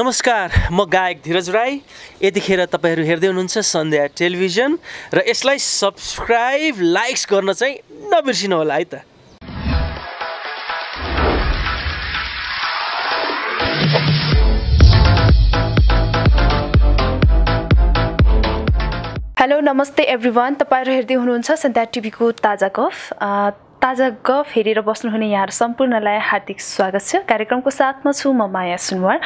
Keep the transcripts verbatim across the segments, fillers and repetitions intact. नमस्कार, म गायक धीरज राई। यतिखेर तपाईहरु हेर्दै हुनुहुन्छ सन्ध्या टेलिभिजन र यसलाई सब्स्क्राइब लाइक्स गर्न चाहिँ नबिर्सिनु होला है त। हेलो नमस्ते एभ्रीवान, तपाईहरु हेर्दै हुनुहुन्छ सन्ध्या टिभीको ताजा गफ। ताजा गफ हेरेर बस्नुहुने यहाँ सम्पूर्णलाई हार्दिक स्वागत छ। कार्यक्रमको साथमा छु म माया सुनवार।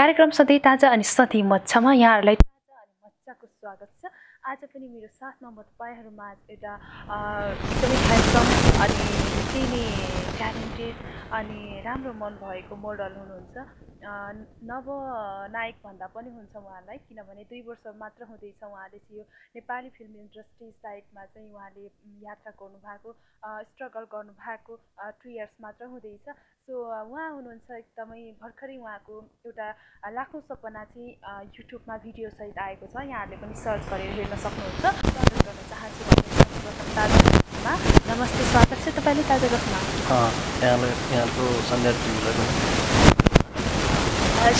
कार्यक्रम सधैँ ताजा अनि सधैँ मच्छामा यहाँहरूलाई ताजा अनि मच्छाको स्वागत छ। आज पनि मेरो साथमा म तपाईहरूमा एउटा एकदमै ह्यान्डसम अनि तिनी ट्यालेन्टेड अनि राम्रो मन भएको मोडल हुनुहुन्छ। नवनायक भन्दा पनि हुन्छ उहाँलाई, किनभने दुई वर्ष मात्र हुँदैछ उहाँले चाहिँ यो नेपाली फिल्म इन्डस्ट्री साइडमा चाहिँ उहाँले यात्रा गर्नुभएको, स्ट्रगल गर्नुभएको टु इयर्स मात्र हुँदैछ। सो उहाँ हुनुहुन्छ एकदमै भर्खरै उहाँको एउटा लाखौँ सपना चाहिँ युट्युबमा भिडियोसहित आएको छ, यहाँहरूले पनि सर्च गरेर हेर्न सक्नुहुन्छ। स्वागत गर्न चाहन्छु ताजा गफमा। नमस्ते, स्वागत छ तपाईँले ताजा गफमा। यहाँको सन्ध्या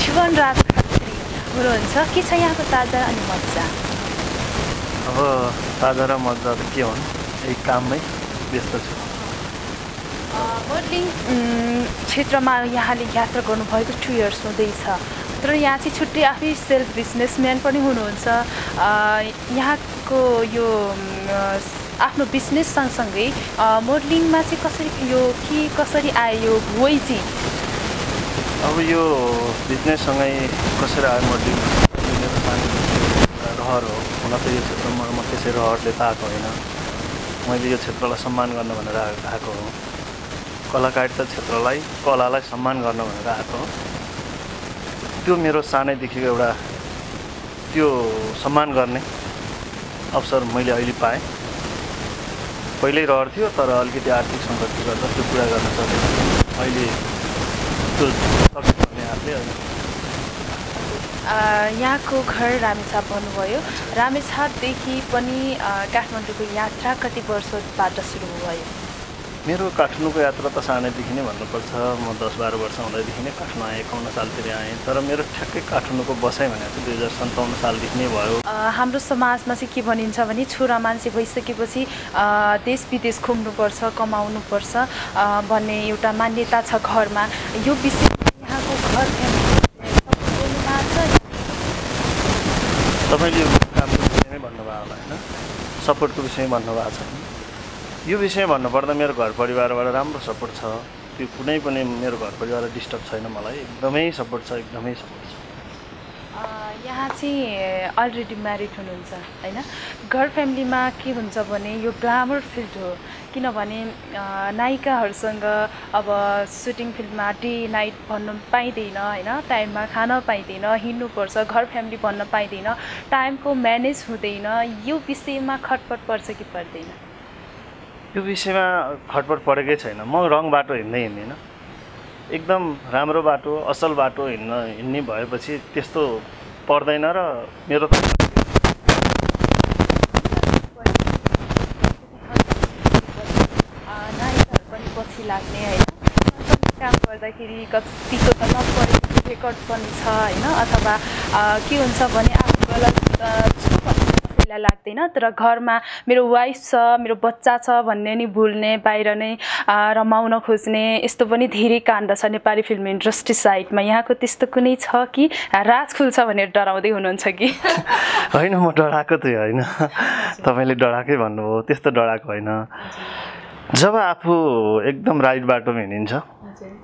जीवन राज खत्री हुनुहुन्छ। के छ यहाँको ताजा अनि मजा? अब ताजा र मजा त के हुन्, एक काममै व्यस्त छु। मोडलिङ क्षेत्रमा यहाँले यात्रा गर्नुभएको टु इयर्स हुँदैछ, तर यहाँ चाहिँ छुट्टै आफै सेल्फ बिजनेसम्यान पनि हुनुहुन्छ। यहाँको यो आफ्नो बिजनेस सँगसँगै मोडलिङमा चाहिँ कसरी यो के कसरी आयो भोइ चाहिँ? अब यो बिजनेससँगै कसरी आयो मोडलिङ? मेरो सानो रहर हो, हुन त यो क्षेत्रमा म त्यसै रहरले त आएको होइन, मैले यो क्षेत्रलाई सम्मान गर्न भनेर आएको हो। कलाकारिता क्षेत्रलाई, कलालाई सम्मान गर्न भनेर आएको हो। त्यो मेरो सानैदेखिको एउटा त्यो सम्मान गर्ने अवसर मैले अहिले पाएँ। पहिल्यै रहर थियो, तर अलिकति आर्थिक सङ्कटले गर्दा त्यो पुरा गर्न सकेन। अहिले यहाँको घर रामेछाप भन्नुभयो, रामेछापदेखि पनि काठमाडौँको यात्रा कति वर्षबाट सुरु भयो? मेरो काठमाडौँको यात्रा त सानैदेखि नै भन्नुपर्छ। म दस बाह्र वर्ष हुँदैदेखि नै काठमाडौँ आएँ, एकाउन्न सालतिर आएँ। तर मेरो ठ्याक्कै काठमाडौँको बसाइ भनेको चाहिँ दुई हजार सन्ताउन्न सालदेखि नै भयो। हाम्रो समाजमा चाहिँ के भनिन्छ भने छोरा मान्छे भइसकेपछि देश विदेश घुम्नुपर्छ, कमाउनुपर्छ भन्ने एउटा मान्यता छ घरमा। यो विषय यहाँको घर तपाईँले कामको विषयमै भन्नुभयो होला होइन, सपोर्टको विषयमै भन्नुभएको छ। यो विषय भन्नुपर्दा मेरो घर परिवारबाट राम्रो सपोर्ट छ। त्यो कुनै पनि मेरो घर परिवारलाई डिस्टर्ब छैन, मलाई एकदमै सपोर्ट छ, एकदमै सपोर्ट छ। यहाँ चाहिँ अलरेडी म्यारिड हुनुहुन्छ होइन। घर फ्यामिलीमा के हुन्छ भने यो ग्ल्यामर फिल्ड हो, किनभने नायिकाहरूसँग अब सुटिङ फिल्डमा डे नाइट भन्न पाइँदैन होइन, टाइममा खान पाइँदैन, हिँड्नुपर्छ, घर फ्यामिली भन्न पाइँदैन, टाइमको म्यानेज हुँदैन। यो विषयमा खटपट पर्छ कि पर्दैन? यो विषयमा खटपट परेकै छैन। म रङ बाटो हिँड्दै हिँड्दिनँ, एकदम राम्रो बाटो, असल बाटो हिँड्न हिँड्ने भएपछि त्यस्तो पर्दैन। र मेरो नायिकाहरू पनि पछि लाग्ने होइन, काम गर्दाखेरि कतिको त नपरेको रेकर्ड पनि छ होइन, अथवा के हुन्छ भने आफू गलत कसैलाई लाग्दैन, तर घरमा मेरो वाइफ छ, मेरो बच्चा छ भन्ने नि भुल्ने, बाहिर नै रमाउन खोज्ने, यस्तो पनि धेरै काण्ड छ नेपाली फिल्म इन्डस्ट्री साइडमा। यहाँको त्यस्तो कुनै छ कि राज खुल्छ भनेर डराउँदै हुनुहुन्छ कि? होइन, म डराएको त होइन, तपाईँले डराएकै भन्नुभयो, त्यस्तो डराएको होइन। जब आफू एकदम राइट बाटोमा हिँडिन्छ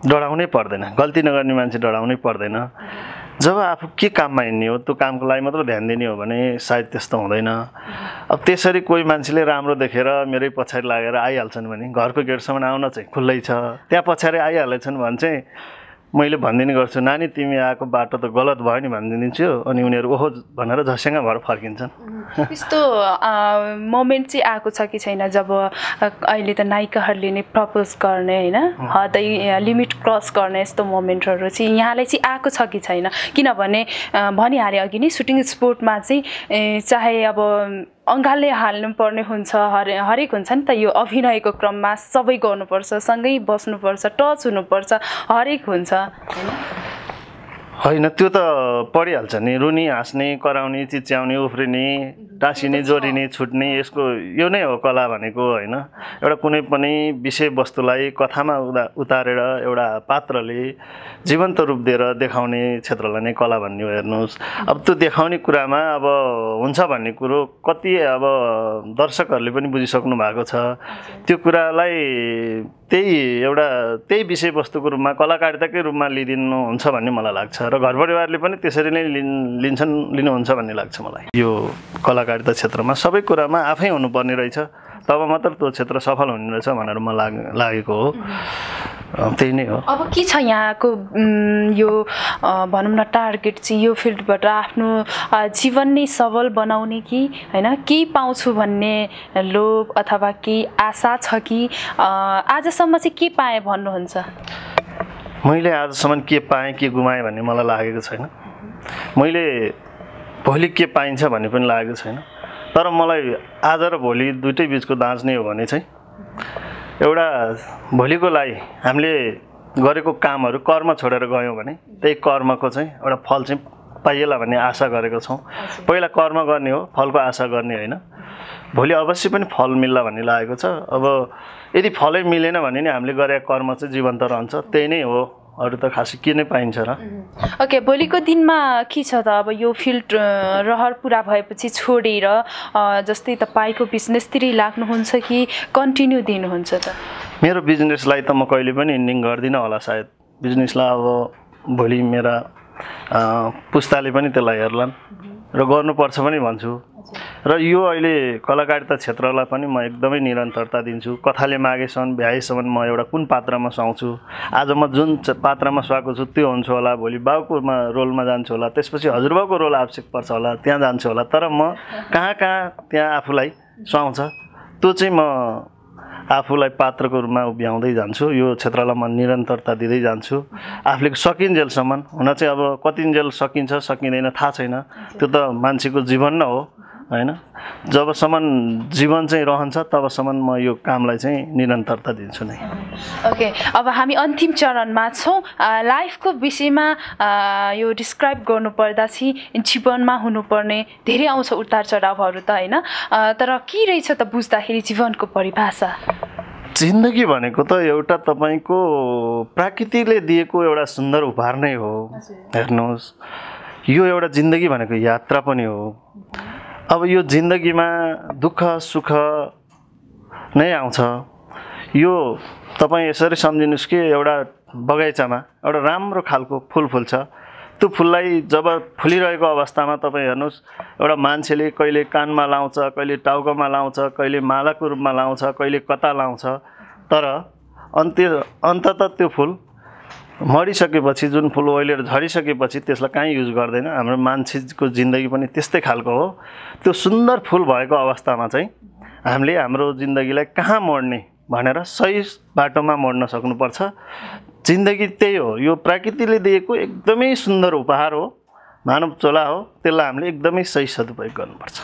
डराउनै पर्दैन, गल्ती नगर्ने मान्छे डराउनै पर्दैन। जब आफू के काममा हिँड्ने हो, त्यो कामको लागि मात्र ध्यान दिने हो भने सायद त्यस्तो हुँदैन। अब त्यसरी कोही मान्छेले राम्रो देखेर मेरै पछाडि लागेर आइहाल्छन् भने घरको गेटसम्म आउन चाहिँ खुल्लै छ, त्यहाँ पछाडि आइहालेछन् भने चाहिँ मैले भनिदिने गर्छु, नानी तिमी आएको बाटो त गलत भयो नि भनिदिन्छु। अनि उनीहरू ओहो भनेर झस्याङ भएर फर्किन्छन्। त्यस्तो मोमेन्ट चाहिँ आएको छ कि छैन जब अहिले त नायिकाहरूले नै प्रपोज गर्ने होइन, हदै लिमिट क्रस गर्ने यस्तो मोमेन्टहरू चाहिँ यहाँलाई चाहिँ आएको छ कि छैन? किनभने भनिहालेँ अघि नै, सुटिङ स्पोर्टमा चाहिँ चाहे अब अङ्गालले हाल्नुपर्ने हुन्छ, हरे हरेक हुन्छ नि त। यो अभिनयको क्रममा सबै गर्नुपर्छ, सँगै बस्नुपर्छ, टच हुनुपर्छ, हरेक हुन्छ होइन। हैन त्यो त पढिहाल्छ नि, रुनी हाँस्ने कराउने चिच्याउने उफ्रिने टासिने जोडिने छुट्ने यसको यो नै हो कला भनेको हैन। एउटा कुनै पनि विषयवस्तुलाई कथामा उतारेर एउटा पात्रले जीवन्त रूप दिएर देखाउने क्षेत्रलाई नै कला भन्ने हो। हेर्नुस् अब त्यो देखाउने कुरामा अब हुन्छ भन्ने कुरो कति अब दर्शकहरूले पनि बुझिसक्नु भएको छ। त्यो कुरालाई त्यही एउटा त्यही विषयवस्तुको रूपमा कलाकारिताकै रूपमा लिदिनु हुन्छ भन्ने मलाई लाग्छ र घर परिवारले पनि त्यसरी नै लिन्छन् लिनुहुन्छ भन्ने लाग्छ मलाई। यो कलाकारिता क्षेत्रमा सबै कुरामा आफै हुनुपर्ने रहेछ, तब मात्र त्यो क्षेत्र सफल हुने रहेछ भनेर म लागेको हो। त्यही नै हो। अब के छ यहाँको यो भनौँ न टार्गेट चाहिँ यो फिल्डबाट आफ्नो जीवन नै सबल बनाउने कि हैन केही पाउँछु भन्ने लोभ अथवा केही आशा छ कि आजसम्म चाहिँ के पाएँ भन्नुहुन्छ? मैले आजसम्म के पाएँ के गुमाएँ भन्ने मलाई लागेको छैन। मैले भोलि के पाइन्छ भन्ने पनि लागेको छैन। तर मलाई आज र भोलि दुईटै बीचको दाँच नै हो भने चाहिँ एउटा भोलिको लागि हामीले गरेको कामहरू कर्म छोडेर गयौँ भने त्यही कर्मको चाहिँ एउटा फल चाहिँ पाइएला भन्ने आशा गरेको छौँ। पहिला कर्म गर्ने हो, फलको आशा गर्ने होइन। भोलि अवश्य पनि फल मिल्ला भन्ने लागेको छ। अब यदि फलै मिलेन भने नि हामीले गरेको कर्म चाहिँ जीवन्त रहन्छ। त्यही नै हो, अरू त खासै के नै पाइन्छ र। ओके, भोलिको दिनमा के छ त? अब यो फिल्ड रहर पुरा भएपछि छोडेर जस्तै तपाईँको बिजनेसतिर लाग्नुहुन्छ कि कन्टिन्यू दिनुहुन्छ त? मेरो बिजनेसलाई त म कहिले पनि एन्डिङ गर्दिनँ होला सायद। बिजनेसलाई अब भोलि मेरा पुस्ताले पनि त्यसलाई हेर्लान् र गर्नुपर्छ पनि भन्छु। र यो अहिले कलाकारिता क्षेत्रलाई पनि म एकदमै निरन्तरता दिन्छु। कथाले मागेसम्म भ्याएसम्म म एउटा कुन पात्रमा सुहाउँछु, आज म जुन पात्रमा सुहाएको छु त्यो हुन्छु होला, भोलि बाउकोमा रोलमा जान्छु होला, त्यसपछि हजुरबाउको रोल आवश्यक पर्छ होला, त्यहाँ जान्छु होला। तर म कहाँ कहाँ त्यहाँ आफूलाई सुहाउँछ त्यो चाहिँ म आफूलाई पात्रको रूपमा उभ्याउँदै जान्छु। यो क्षेत्रलाई म निरन्तरता दिँदै जान्छु आफूले सकिन्जेलसम्म। हुन चाहिँ अब कतिन्जेल सकिन्छ सकिँदैन थाहा छैन, त्यो त मान्छेको जीवन नै हो हैन। जबसम्म जीवन चाहिँ रहन्छ तबसम्म म यो कामलाई चाहिँ निरन्तरता दिन्छु नै। ओके, अब हामी अन्तिम चरणमा छौँ। लाइफको विषयमा यो डिस्क्राइब गर्नुपर्दा चाहिँ जीवनमा हुनुपर्ने धेरै आउँछ उतार चढावहरू त हैन, तर के रहेछ त बुझ्दाखेरि जीवनको परिभाषा? जिन्दगी भनेको त एउटा तपाईँको प्रकृतिले दिएको एउटा सुन्दर उपहार नै हो। हेर्नुहोस् यो एउटा जिन्दगी भनेको यात्रा पनि हो। अब यो जिन्दगीमा दुःख सुख नै आउँछ। यो तपाईँ यसरी सम्झिनुहोस् कि एउटा बगैँचामा एउटा राम्रो खालको फुल फुल्छ। त्यो फुललाई जब फुलिरहेको अवस्थामा तपाईँ हेर्नुहोस् एउटा मान्छेले कहिले कानमा लाउँछ, कहिले टाउकोमा लाउँछ, कहिले मालाको रूपमा लाउँछ, कहिले कता लाउँछ, तर अन्त्य अन्तत त्यो फुल मरिसकेपछि जुन फुल ओइलेर झरिसकेपछि त्यसलाई कहीँ युज गर्दैन। हाम्रो मान्छेको जिन्दगी पनि त्यस्तै खालको हो। त्यो सुन्दर फुल भएको अवस्थामा चाहिँ हामीले हाम्रो जिन्दगीलाई कहाँ मोड्ने भनेर सही बाटोमा मोड्न सक्नुपर्छ। जिन्दगी त्यही हो, यो प्रकृतिले दिएको एकदमै सुन्दर उपहार हो, मानव चोला हो, त्यसलाई हामीले एकदमै सही सदुपयोग गर्नुपर्छ।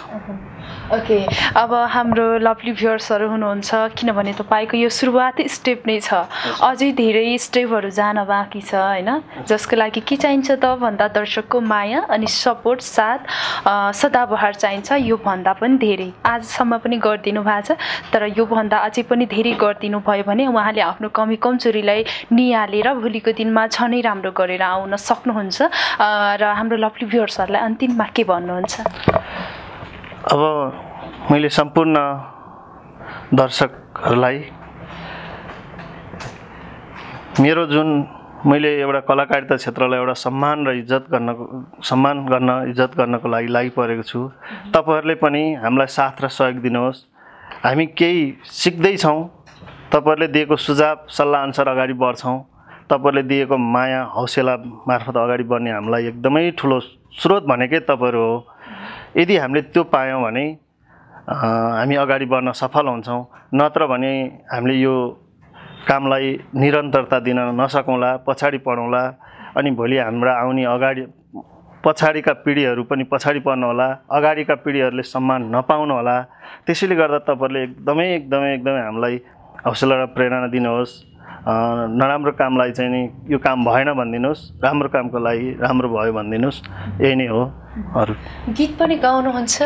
ओके, अब हाम्रो लभली भ्युअर्सहरू हुनुहुन्छ किनभने तपाईँको यो सुरुवाती स्टेप नै छ, अझै धेरै स्टेपहरू जान बाँकी छ हैन, जसको लागि के चाहिन्छ त भन्दा दर्शकको माया अनि सपोर्ट साथ सदाबहार चाहिन्छ। यो भन्दा पनि धेरै आजसम्म पनि गरिदिनु भएको छ, तर योभन्दा अझै पनि धेरै गरिदिनु भयो भने उहाँले आफ्नो कमी कमजोरीलाई निहालेर भोलिको दिनमा झनै राम्रो गरेर आउन सक्नुहुन्छ। र हाम्रो भ्युअर्सहरुलाई अन्तिममा के भन्नुहुन्छ? अब मैले सम्पूर्ण दर्शकहरुलाई मेरो जुन मैले एउटा कलाकारिता क्षेत्रलाई एउटा सम्मान र इज्जत गर्न सम्मान गर्न इज्जत गर्नको लागि लागिपरेको छु। तपाईहरुले पनि हामीलाई साथ र सहयोग दिनुहोस्। हामी केही सिक्दै छौँ, तपाईहरुले दिएको सुझाव सल्लाह अनुसार अगाडि बढ्छौँ। तपाईहरुले दिएको माया हौसला मार्फत अगाडि बढ्ने हामीलाई एकदमै ठुलो स्रोत भनेकै तपाईहरु हो। यदि हामीले त्यो पायौँ भने हामी अगाडि बढ्न सफल हुन्छौँ, नत्र भने हामीले यो कामलाई निरन्तरता दिन नसकौँला, पछाडि पडौँला। अनि भोलि हाम्रा आउने अगाडि पछाडिका पिढीहरू पनि पछाडि पर्नु होला, अगाडिका पिढीहरूले सम्मान नपाउनु होला। त्यसैले गर्दा तपाईहरुले एकदमै एकदमै एकदमै हामीलाई हौसला र प्रेरणा दिनुहोस्। नराम्रो कामलाई चाहिँ नि यो काम भएन भन्दिनुस्, राम्रो कामको लागि राम्रो भयो भन्दिनुस्, यही नै हो। अरु गीत पनि गाउनुहुन्छ?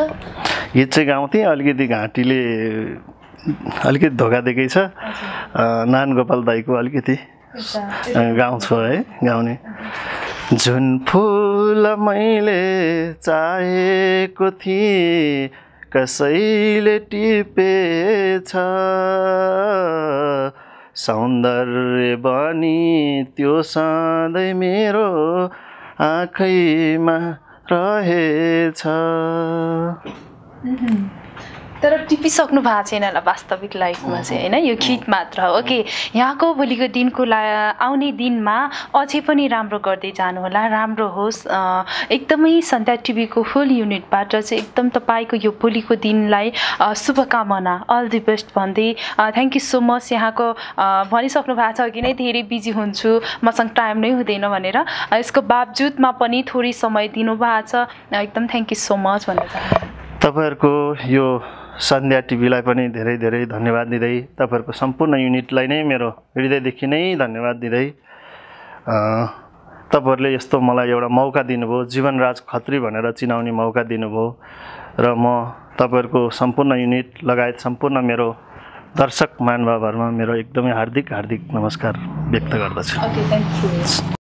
गीत चाहिँ गाउँथे, अलिकति घाँटीले अलिकति धोका दिएकै छ। नान गोपाल दाईको अलिकति गाउँछु है, गाउने। जुन फुल मैले चाहेको थिएँ कसैले टिपेछ, सौन्दर्य बनी त्यो सधैँ मेरो आँखैमा रहेछ। तर टिपिसक्नु भएको छैन होला वास्तविक लाइफमा चाहिँ हैन, यो गीत मात्र हो कि यहाँको भोलिको दिनको ला आउने दिनमा अझै पनि राम्रो गर्दै जानुहोला, राम्रो होस्। एकदमै सन्ध्या टिभीको फुल युनिटबाट चाहिँ एकदम तपाईको यो भोलिको दिनलाई शुभकामना, अल द बेस्ट भन्दै थ्यांक यू सो मच। यहाँको भनिसक्नु भएको छ कि नै धेरै बिजी हुन्छु, मसँग टाइम नै हुँदैन भनेर, यसको बावजुदमा पनि थोरै समय दिनुभएको छ, एकदम थ्यांक यू सो मच भन्न चाहन्छु। तपाईहरुको यो सन्ध्या टिभीलाई पनि धेरै धेरै धन्यवाद दिँदै, तपाईहरुको सम्पूर्ण युनिटलाई नै मेरो हृदयदेखि नै धन्यवाद दिँदै, तपाईहरुले यस्तो मलाई एउटा मौका दिनुभयो, जीवन राज खत्री भनेर चिनाउने मौका दिनुभयो, र म तपाईहरुको सम्पूर्ण युनिट लगायत सम्पूर्ण मेरो दर्शक महानुभावहरुमा मेरो एकदमै हार्दिक हार्दिक नमस्कार व्यक्त गर्दछु।